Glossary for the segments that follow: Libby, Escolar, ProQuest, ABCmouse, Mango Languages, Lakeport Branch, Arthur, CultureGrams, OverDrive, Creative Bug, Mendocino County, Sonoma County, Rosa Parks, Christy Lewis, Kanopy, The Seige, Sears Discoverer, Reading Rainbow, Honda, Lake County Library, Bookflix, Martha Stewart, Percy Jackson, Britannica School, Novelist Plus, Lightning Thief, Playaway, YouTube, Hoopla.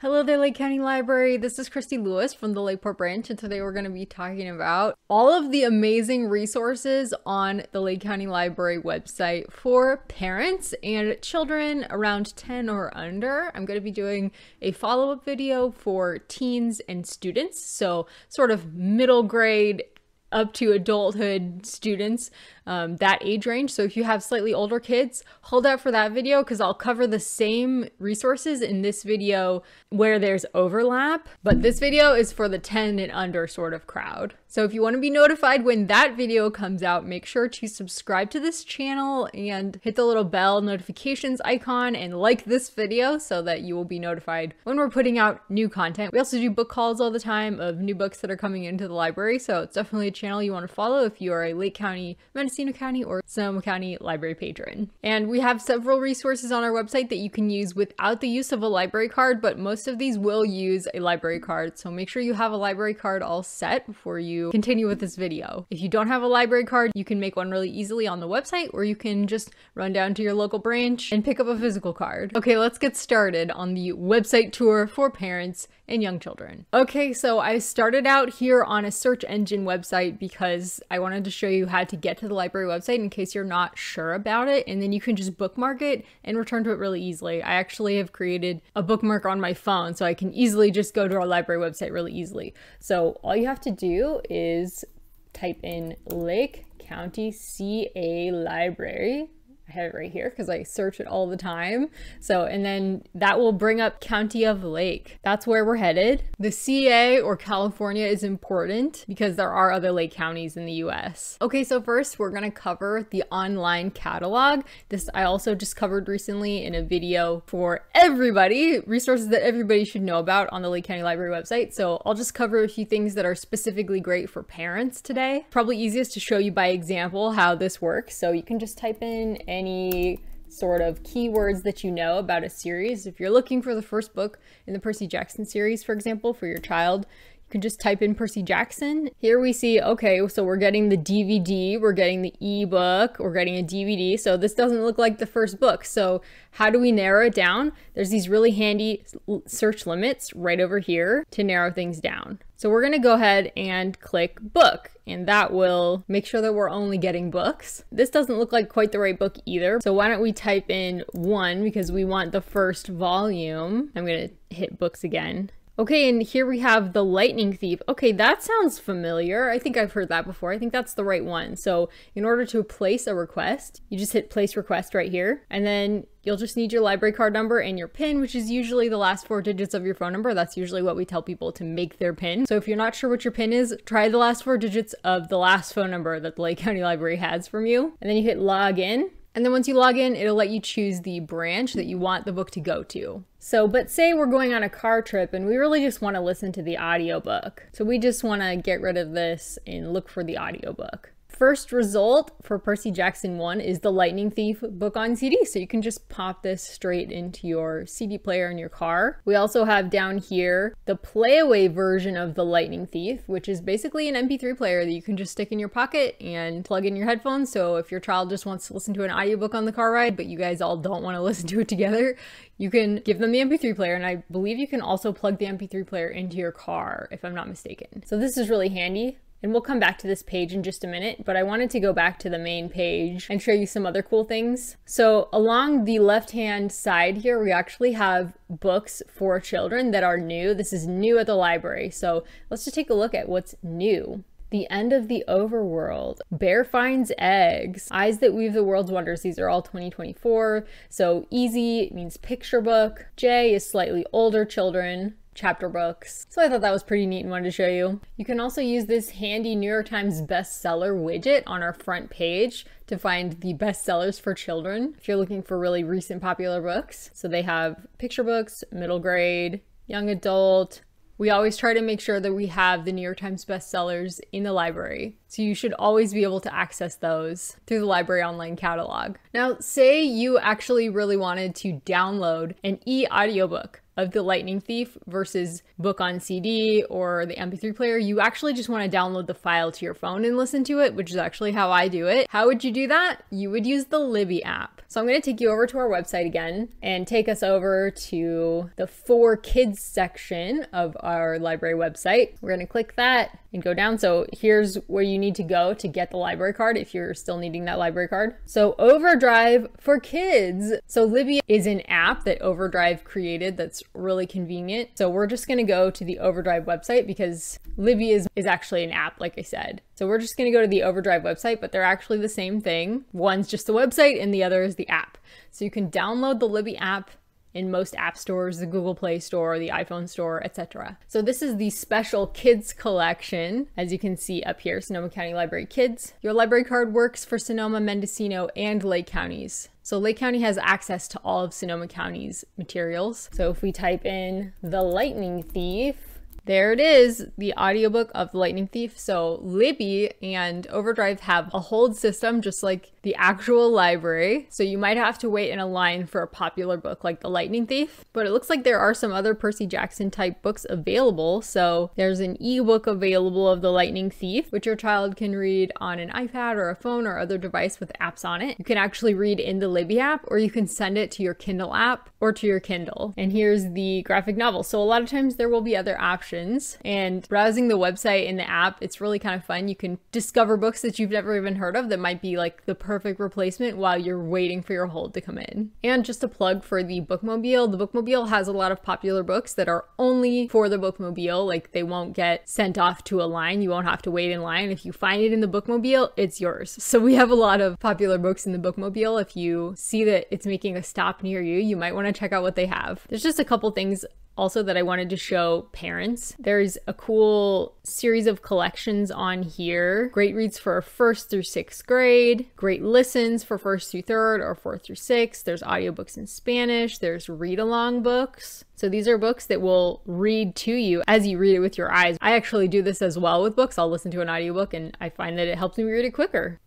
Hello there, Lake County Library. This is Christy Lewis from the Lakeport Branch, and today we're going to be talking about all of the amazing resources on the Lake County Library website for parents and children around 10 or under. I'm going to be doing a follow-up video for teens and students, so sort of middle grade up to adulthood students, that age range. So if you have slightly older kids, hold out for that video because I'll cover the same resources in this video where there's overlap, but this video is for the 10 and under sort of crowd. So if you want to be notified when that video comes out, make sure to subscribe to this channel and hit the little bell notifications icon and like this video so that you will be notified when we're putting out new content. We also do book hauls all the time of new books that are coming into the library, so it's definitely a channel you want to follow if you are a Lake County, Mendocino County, or Sonoma County library patron. And we have several resources on our website that you can use without the use of a library card, but most of these will use a library card, so make sure you have a library card all set before you continue with this video. If you don't have a library card, you can make one really easily on the website, or you can just run down to your local branch and pick up a physical card. Okay, let's get started on the website tour for parents and young children. Okay, so I started out here on a search engine website because I wanted to show you how to get to the library website in case you're not sure about it, and then you can just bookmark it and return to it really easily. I actually have created a bookmark on my phone so I can easily just go to our library website really easily. So all you have to do is type in Lake County CA Library. I have it right here because I search it all the time. So, and then that will bring up County of Lake. That's where we're headed. The CA or California is important because there are other lake counties in the US. Okay, so first we're gonna cover the online catalog. This I also just covered recently in a video for everybody, resources that everybody should know about on the Lake County Library website. So I'll just cover a few things that are specifically great for parents today. Probably easiest to show you by example how this works. So you can just type in any sort of keywords that you know about a series. If you're looking for the first book in the Percy Jackson series, for example, for your child, you can just type in Percy Jackson. Here we see, okay, so we're getting the DVD, we're getting the ebook, we're getting a DVD. So this doesn't look like the first book. So how do we narrow it down? There's these really handy search limits right over here to narrow things down. So we're gonna go ahead and click book, and that will make sure that we're only getting books. This doesn't look like quite the right book either. So why don't we type in one because we want the first volume. I'm gonna hit books again. Okay, and here we have The Lightning Thief. Okay, that sounds familiar. I think I've heard that before. I think that's the right one. So in order to place a request, you just hit place request right here, and then you'll just need your library card number and your PIN, which is usually the last four digits of your phone number. That's usually what we tell people to make their PIN. So if you're not sure what your PIN is, try the last four digits of the last phone number that the Lake County Library has from you, and then you hit log in. And then once you log in, it'll let you choose the branch that you want the book to go to. So, but say we're going on a car trip and we really just want to listen to the audiobook. So we just want to get rid of this and look for the audiobook. First result for Percy Jackson 1 is The Lightning Thief book on CD. So you can just pop this straight into your CD player in your car. We also have down here the Playaway version of The Lightning Thief, which is basically an MP3 player that you can just stick in your pocket and plug in your headphones. So if your child just wants to listen to an audiobook on the car ride, but you guys all don't want to listen to it together, you can give them the MP3 player. And I believe you can also plug the MP3 player into your car, if I'm not mistaken. So this is really handy. And we'll come back to this page in just a minute, but I wanted to go back to the main page and show you some other cool things. So along the left-hand side here, we actually have books for children that are new. This is new at the library. So let's just take a look at what's new. The End of the Overworld, Bear Finds Eggs, Eyes That Weave the World's Wonders. These are all 2024. So easy means picture book. J is slightly older children. Chapter books. So I thought that was pretty neat and wanted to show you. You can also use this handy New York Times bestseller widget on our front page to find the bestsellers for children if you're looking for really recent popular books. So they have picture books, middle grade, young adult. We always try to make sure that we have the New York Times bestsellers in the library. so you should always be able to access those through the library online catalog. Now, say you actually really wanted to download an e-audiobook of The Lightning Thief versus book on CD or the MP3 player. You actually just want to download the file to your phone and listen to it, which is actually how I do it. How would you do that? You would use the Libby app. So I'm going to take you over to our website again and take us over to the For Kids section of our library website. We're going to click that and go down. So here's where you need to go to get the library card if you're still needing that library card. So OverDrive for Kids. So Libby is an app that OverDrive created that's really convenient. So we're just going to go to the OverDrive website because Libby is actually an app, like I said. So we're just going to go to the OverDrive website, but they're actually the same thing. One's just the website and the other is the app. So you can download the Libby app in most app stores, the Google Play Store, the iPhone Store, etc. So this is the special kids collection, as you can see up here, Sonoma County Library Kids. Your library card works for Sonoma, Mendocino, and Lake counties. So Lake County has access to all of Sonoma County's materials. So if we type in The Lightning Thief, there it is, the audiobook of The Lightning Thief. So Libby and OverDrive have a hold system just like the actual library. So you might have to wait in a line for a popular book like The Lightning Thief, but it looks like there are some other Percy Jackson type books available. So there's an ebook available of The Lightning Thief, which your child can read on an iPad or a phone or other device with apps on it. You can actually read in the Libby app, or you can send it to your Kindle app or to your Kindle. And here's the graphic novel. So a lot of times there will be other options. And browsing the website and the app, it's really kind of fun. You can discover books that you've never even heard of that might be like the perfect replacement while you're waiting for your hold to come in. And just a plug for the Bookmobile has a lot of popular books that are only for the Bookmobile, like they won't get sent off to a line. You won't have to wait in line. If you find it in the Bookmobile, it's yours. So we have a lot of popular books in the Bookmobile. If you see that it's making a stop near you, you might want to check out what they have. There's just a couple things also that I wanted to show parents. There's a cool series of collections on here. Great reads for 1st through 6th grade, great listens for 1st through 3rd or 4th through 6th. There's audiobooks in Spanish, there's read along books. So these are books that will read to you as you read it with your eyes. I actually do this as well with books. I'll listen to an audiobook and I find that it helps me read it quicker.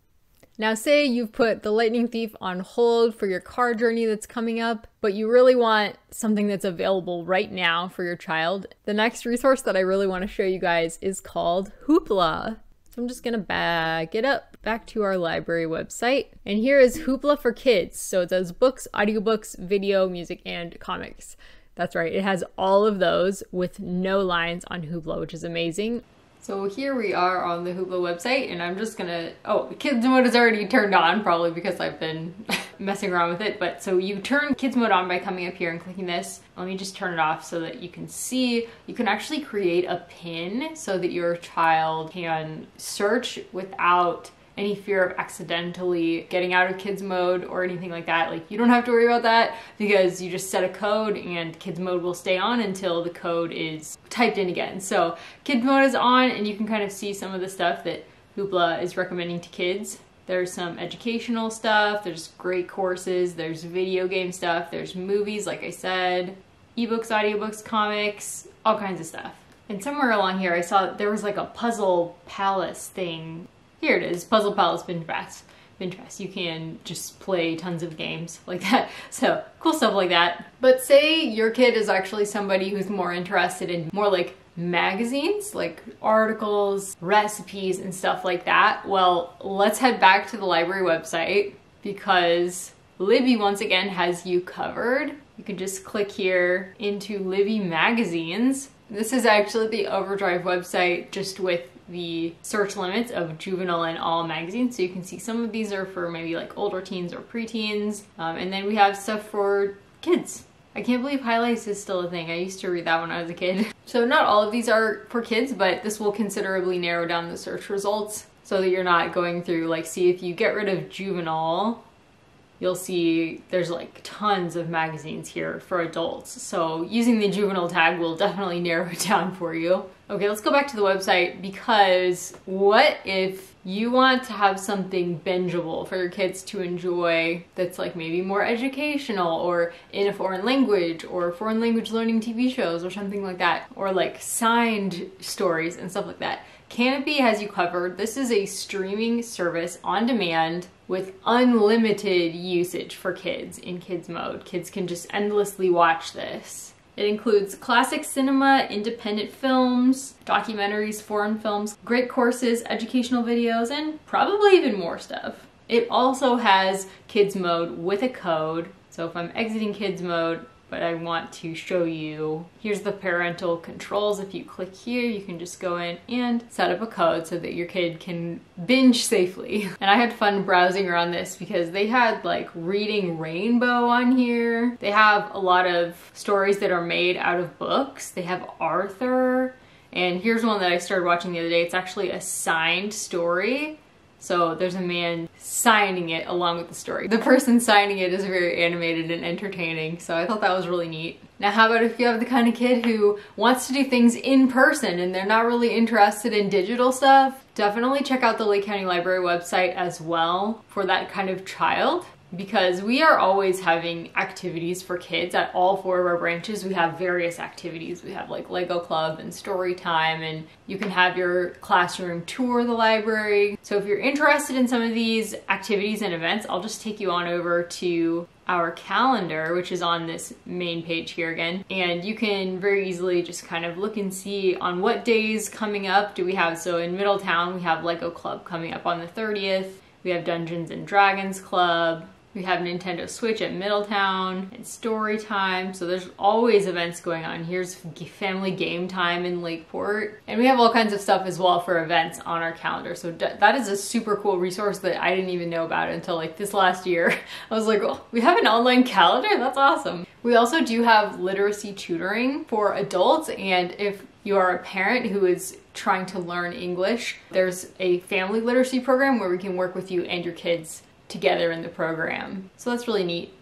Now say you've put The Lightning Thief on hold for your car journey that's coming up, but you really want something that's available right now for your child. The next resource that I really want to show you guys is called Hoopla. So I'm just going to back it up back to our library website. And here is Hoopla for Kids. So it says books, audiobooks, video, music, and comics. That's right, it has all of those with no lines on Hoopla, which is amazing. So here we are on the Hoopla website, and I'm just gonna, oh, the kids mode is already turned on, probably because I've been messing around with it. But so you turn kids mode on by coming up here and clicking this. Let me just turn it off so that you can see. You can actually create a pin so that your child can search without any fear of accidentally getting out of kids mode or anything like that. Like, you don't have to worry about that because you just set a code and kids mode will stay on until the code is typed in again. So kids mode is on, and you can kind of see some of the stuff that Hoopla is recommending to kids. There's some educational stuff, there's great courses, there's video game stuff, there's movies, like I said, ebooks, audiobooks, comics, all kinds of stuff. And somewhere along here I saw that there was like a puzzle palace thing. Here it is, Puzzle Palace Binge Fest. You can just play tons of games like that. So cool stuff like that. But say your kid is actually somebody who's more interested in more like magazines, like articles, recipes, and stuff like that. Well, let's head back to the library website because Libby once again has you covered. You can just click here into Libby Magazines. This is actually the OverDrive website just with the search limits of juvenile and all magazines. So you can see some of these are for maybe like older teens or preteens. And then we have stuff for kids. I can't believe highlights is still a thing. I used to read that when I was a kid. So not all of these are for kids, but this will considerably narrow down the search results so that you're not going through, like, see, if you get rid of juvenile, you'll see there's like tons of magazines here for adults. So using the juvenile tag will definitely narrow it down for you. Okay, let's go back to the website, because what if you want to have something bingeable for your kids to enjoy that's like maybe more educational or in a foreign language or foreign language learning TV shows or something like that, or like signed stories and stuff like that? Kanopy has you covered. This is a streaming service on demand with unlimited usage for kids in kids mode. Kids can just endlessly watch this. It includes classic cinema, independent films, documentaries, foreign films, great courses, educational videos, and probably even more stuff. It also has kids mode with a code. So if I'm exiting kids mode, but I want to show you, here's the parental controls. If you click here, you can just go in and set up a code so that your kid can binge safely. And I had fun browsing around this because they had like Reading Rainbow on here. They have a lot of stories that are made out of books. They have Arthur, and here's one that I started watching the other day. It's actually a signed story. So there's a man signing it along with the story. The person signing it is very animated and entertaining, so I thought that was really neat. Now how about if you have the kind of kid who wants to do things in person and they're not really interested in digital stuff? Definitely check out the Lake County Library website as well for that kind of child, because we are always having activities for kids at all four of our branches. We have various activities. We have like Lego Club and Story Time, and you can have your classroom tour the library. So if you're interested in some of these activities and events, I'll just take you on over to our calendar, which is on this main page here again, and you can very easily just kind of look and see on what days coming up do we have. So in Middletown, we have Lego Club coming up on the 30th. We have Dungeons and Dragons Club. We have Nintendo Switch at Middletown and Story Time. So there's always events going on. Here's Family Game Time in Lakeport. And we have all kinds of stuff as well for events on our calendar. So that is a super cool resource that I didn't even know about until like this last year. I was like, oh, we have an online calendar? That's awesome. We also do have literacy tutoring for adults. And if you are a parent who is trying to learn English, there's a family literacy program where we can work with you and your kids together in the program. So that's really neat.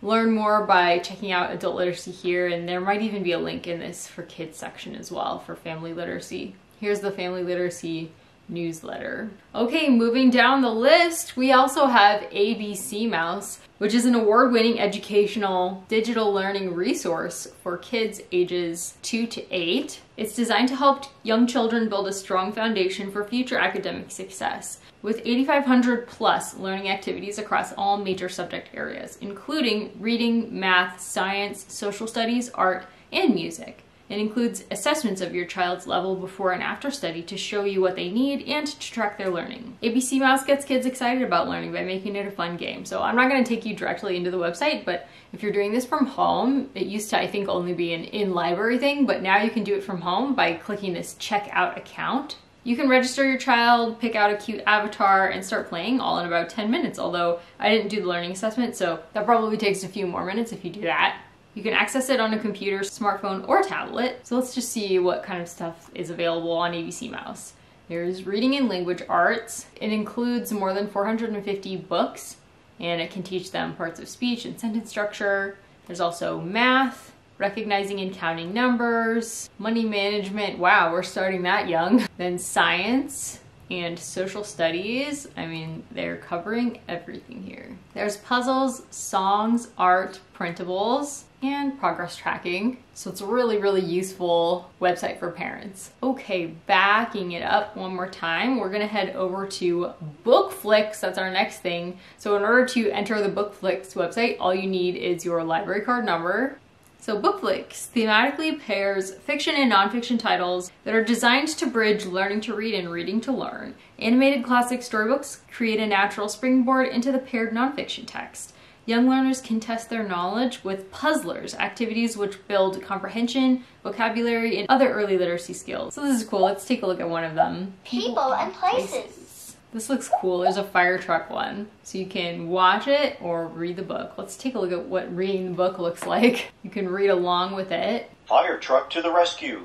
Learn more by checking out adult literacy here, and there might even be a link in this for kids section as well for family literacy. Here's the family literacy newsletter. Okay, moving down the list, we also have ABCmouse, which is an award-winning educational digital learning resource for kids ages 2 to 8. It's designed to help young children build a strong foundation for future academic success, with 8,500 plus learning activities across all major subject areas, including reading, math, science, social studies, art, and music. It includes assessments of your child's level before and after study to show you what they need and to track their learning. ABCmouse gets kids excited about learning by making it a fun game. So I'm not going to take you directly into the website, but if you're doing this from home, it used to, I think, only be an in-library thing, but now you can do it from home by clicking this check out account. You can register your child, pick out a cute avatar, and start playing all in about 10 minutes, although I didn't do the learning assessment, so that probably takes a few more minutes if you do that. You can access it on a computer, smartphone, or tablet. So let's just see what kind of stuff is available on ABCmouse. There's Reading and Language Arts. It includes more than 450 books, and it can teach them parts of speech and sentence structure. There's also Math, Recognizing and Counting Numbers, Money Management. Wow, we're starting that young. Then Science and Social Studies. I mean, they're covering everything here. There's puzzles, songs, art, printables, and progress tracking. So it's a really, really useful website for parents. Okay, backing it up one more time, we're gonna head over to Bookflix. That's our next thing. So in order to enter the Bookflix website, all you need is your library card number. So Bookflix thematically pairs fiction and nonfiction titles that are designed to bridge learning to read and reading to learn. Animated classic storybooks create a natural springboard into the paired nonfiction text. Young learners can test their knowledge with puzzlers, activities which build comprehension, vocabulary, and other early literacy skills. So this is cool. Let's take a look at one of them. People and Places. This looks cool. There's a fire truck one. So you can watch it or read the book. Let's take a look at what reading the book looks like. You can read along with it. Fire truck to the rescue.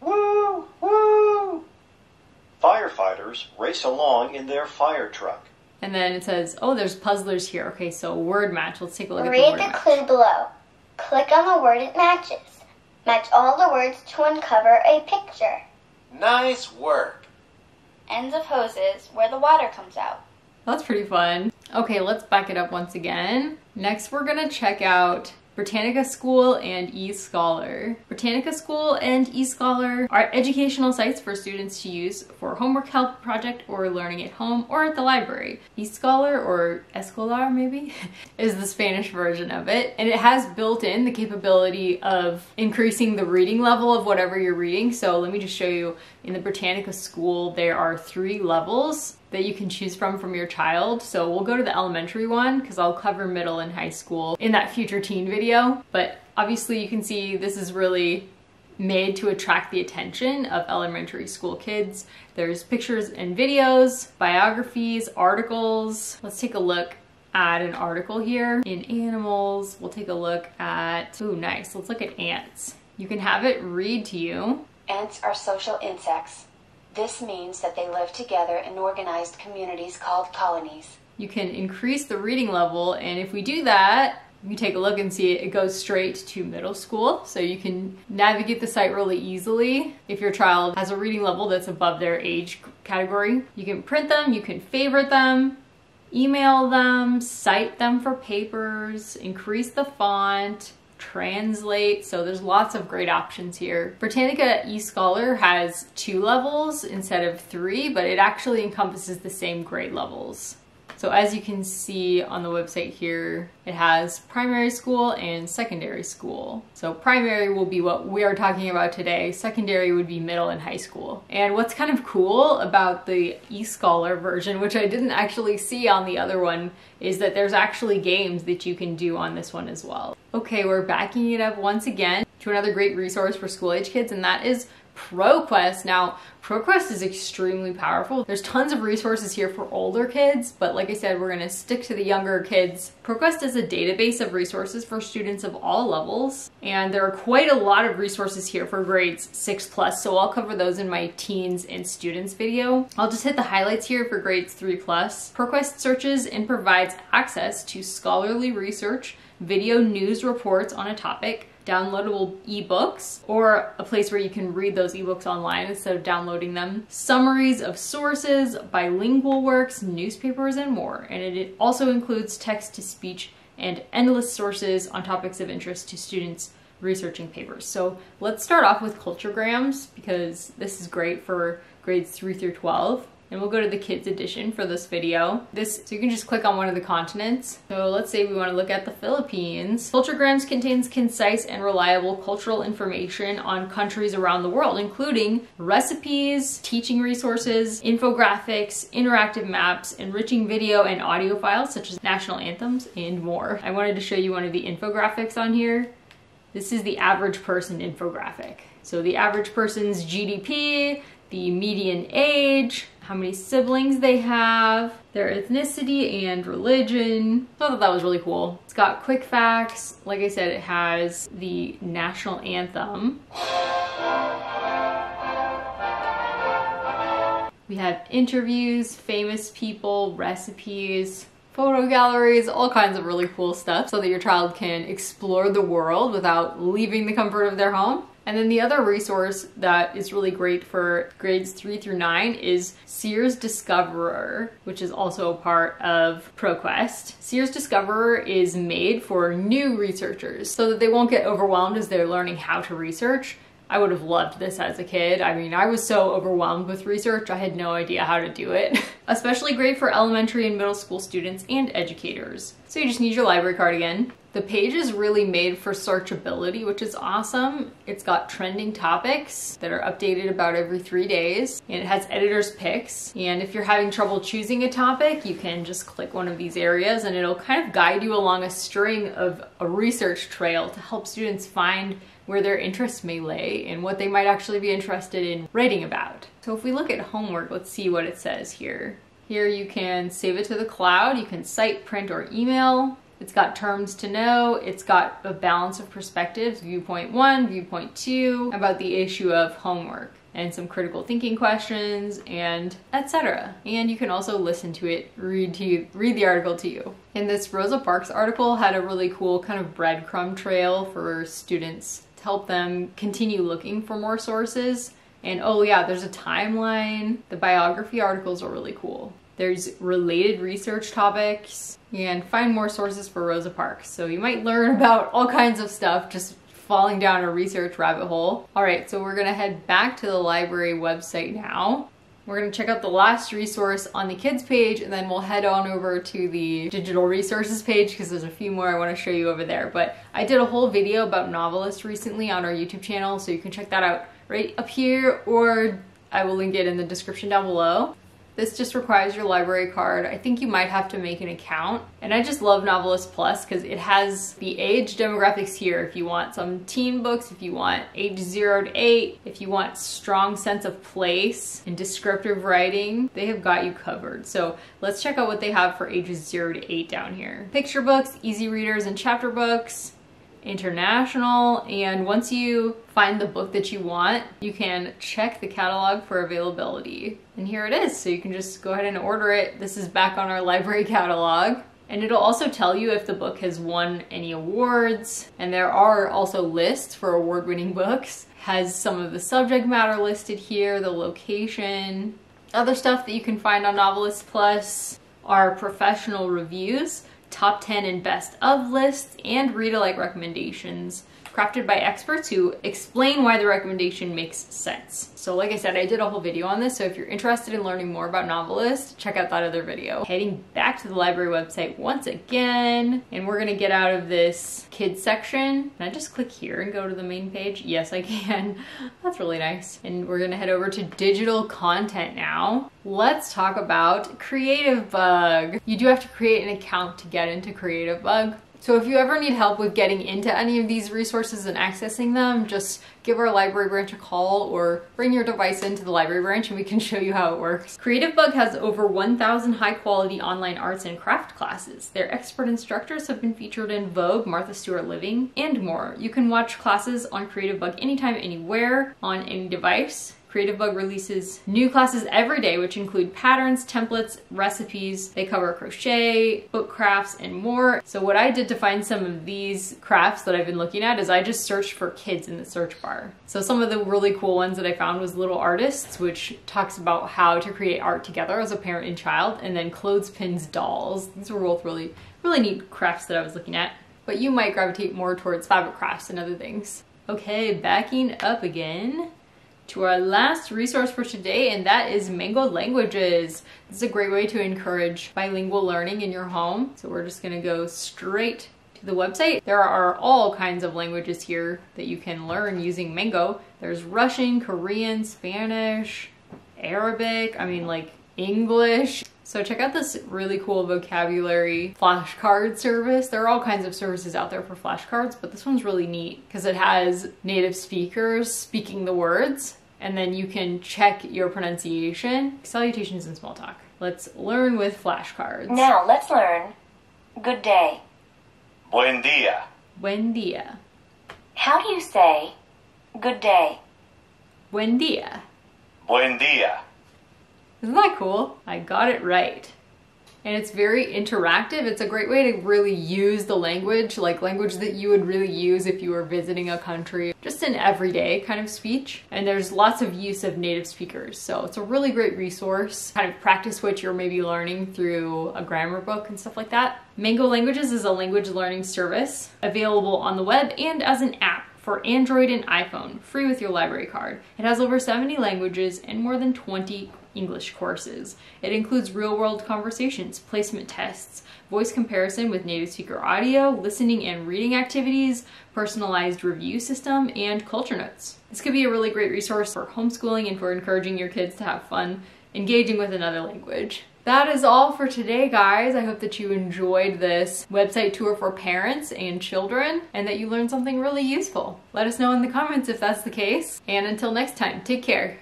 Woo! Woo! Firefighters race along in their fire truck. And then it says, oh, there's puzzlers here. Okay, so word match. Let's take a look at the word match. Read the clue below. Click on the word it matches. Match all the words to uncover a picture. Nice work. Ends of hoses where the water comes out. That's pretty fun. Okay, let's back it up once again. Next, we're gonna check out Britannica School and Escolar. Britannica School and Escolar are educational sites for students to use for homework help, project, or learning at home or at the library. Escolar, or Escolar maybe, is the Spanish version of it, and it has built in the capability of increasing the reading level of whatever you're reading. So let me just show you, in the Britannica School, there are 3 levels that you can choose from your child. So we'll go to the elementary one because I'll cover middle and high school in that future teen video. But obviously you can see this is really made to attract the attention of elementary school kids. There's pictures and videos, biographies, articles. Let's take a look at an article here. In animals, we'll take a look at, ooh, nice. Let's look at ants. You can have it read to you. Ants are social insects. This means that they live together in organized communities called colonies. You can increase the reading level, and if we do that, you take a look and see it goes straight to middle school, so you can navigate the site really easily if your child has a reading level that's above their age category. You can print them, you can favorite them, email them, cite them for papers, increase the font, translate. So there's lots of great options here. Britannica eScholar has 2 levels instead of 3, but it actually encompasses the same grade levels. So as you can see on the website here, it has primary school and secondary school. So primary will be what we are talking about today. Secondary would be middle and high school. And what's kind of cool about the eScholar version, which I didn't actually see on the other one, is that there's actually games that you can do on this one as well. Okay, we're backing it up once again to another great resource for school-age kids, and that is ProQuest. Now, ProQuest is extremely powerful. There's tons of resources here for older kids, but like I said, we're gonna stick to the younger kids. ProQuest is a database of resources for students of all levels, and there are quite a lot of resources here for grades 6+, so I'll cover those in my teens and students video. I'll just hit the highlights here for grades 3+. ProQuest searches and provides access to scholarly research, video news reports on a topic, downloadable ebooks, or a place where you can read those ebooks online instead of downloading them, summaries of sources, bilingual works, newspapers, and more. And it also includes text-to-speech and endless sources on topics of interest to students researching papers. So let's start off with CultureGrams, because this is great for grades 3 through 12. And we'll go to the kids edition for this video. So you can just click on one of the continents. So let's say we want to look at the Philippines. CultureGrams contains concise and reliable cultural information on countries around the world, including recipes, teaching resources, infographics, interactive maps, enriching video and audio files such as national anthems, and more. I wanted to show you one of the infographics on here. This is the average person infographic. So the average person's GDP, the median age, how many siblings they have, their ethnicity and religion. I thought that was really cool. It's got quick facts. Like I said, it has the national anthem. We have interviews, famous people, recipes, photo galleries, all kinds of really cool stuff so that your child can explore the world without leaving the comfort of their home. And then the other resource that is really great for grades 3 through 9 is Sears Discoverer, which is also a part of ProQuest. Sears Discoverer is made for new researchers so that they won't get overwhelmed as they're learning how to research. I would have loved this as a kid. I mean, I was so overwhelmed with research, I had no idea how to do it. Especially great for elementary and middle school students and educators. So you just need your library card again. The page is really made for searchability, which is awesome. It's got trending topics that are updated about every 3 days, and it has editor's picks. And if you're having trouble choosing a topic, you can just click one of these areas and it'll kind of guide you along a string of a research trail to help students find where their interests may lay and what they might actually be interested in writing about. So if we look at homework, let's see what it says here. Here you can save it to the cloud, you can cite, print, or email. It's got terms to know, it's got a balance of perspectives, viewpoint 1, viewpoint 2, about the issue of homework, and some critical thinking questions, and etc. And you can also listen to it, read the article to you. And this Rosa Parks article had a really cool kind of breadcrumb trail for students help them continue looking for more sources. And oh yeah, there's a timeline. The biography articles are really cool. There's related research topics and find more sources for Rosa Parks. So you might learn about all kinds of stuff just falling down a research rabbit hole. All right, so we're gonna head back to the library website now. We're gonna check out the last resource on the kids page, and then we'll head on over to the digital resources page because there's a few more I wanna show you over there. But I did a whole video about Novelist recently on our YouTube channel, so you can check that out right up here, or I will link it in the description down below. This just requires your library card. I think you might have to make an account. And I just love Novelist Plus because it has the age demographics here. If you want some teen books, if you want age 0 to 8, if you want strong sense of place and descriptive writing, they have got you covered. So let's check out what they have for ages 0 to 8 down here. Picture books, easy readers and chapter books, international, and once you find the book that you want, you can check the catalog for availability. And here it is, so you can just go ahead and order it. This is back on our library catalog. And it'll also tell you if the book has won any awards, and there are also lists for award-winning books. Has some of the subject matter listed here, the location. Other stuff that you can find on Novelist Plus are professional reviews, top 10 and best of lists, and read-alike recommendations crafted by experts who explain why the recommendation makes sense. So like I said, I did a whole video on this, so if you're interested in learning more about Novelist, check out that other video. Heading back to the library website once again, and we're gonna get out of this kids section. Can I just click here and go to the main page? Yes, I can. That's really nice. And we're gonna head over to digital content now. Let's talk about Creative Bug. You do have to create an account to get into Creative Bug. So if you ever need help with getting into any of these resources and accessing them, just give our library branch a call or bring your device into the library branch and we can show you how it works. Creative Bug has over 1,000 high-quality online arts and craft classes. Their expert instructors have been featured in Vogue, Martha Stewart Living, and more. You can watch classes on Creative Bug anytime, anywhere, on any device. Creative Bug releases new classes every day, which include patterns, templates, recipes. They cover crochet, book crafts, and more. So what I did to find some of these crafts that I've been looking at is I just searched for kids in the search bar. So some of the really cool ones that I found was Little Artists, which talks about how to create art together as a parent and child, and then Clothespins, Dolls. These were both really, really neat crafts that I was looking at, but you might gravitate more towards fabric crafts and other things. Okay, backing up again to our last resource for today, and that is Mango Languages. This is a great way to encourage bilingual learning in your home. So we're just gonna go straight to the website. There are all kinds of languages here that you can learn using Mango. There's Russian, Korean, Spanish, Arabic, I mean like English. So check out this really cool vocabulary flashcard service. There are all kinds of services out there for flashcards, but this one's really neat because it has native speakers speaking the words, and then you can check your pronunciation. Salutations and small talk. Let's learn with flashcards. Now let's learn. Good day. Buen dia. Buen dia. How do you say good day? Buen dia. Buen dia. Isn't that cool? I got it right. And it's very interactive. It's a great way to really use the language, like language that you would really use if you were visiting a country, just an everyday kind of speech. And there's lots of use of native speakers. So it's a really great resource, kind of practice what you're maybe learning through a grammar book and stuff like that. Mango Languages is a language learning service available on the web and as an app for Android and iPhone, free with your library card. It has over 70 languages and more than 20 English courses. It includes real-world conversations, placement tests, voice comparison with native speaker audio, listening and reading activities, personalized review system, and culture notes. This could be a really great resource for homeschooling and for encouraging your kids to have fun engaging with another language. That is all for today, guys. I hope that you enjoyed this website tour for parents and children and that you learned something really useful. Let us know in the comments if that's the case. And until next time, take care.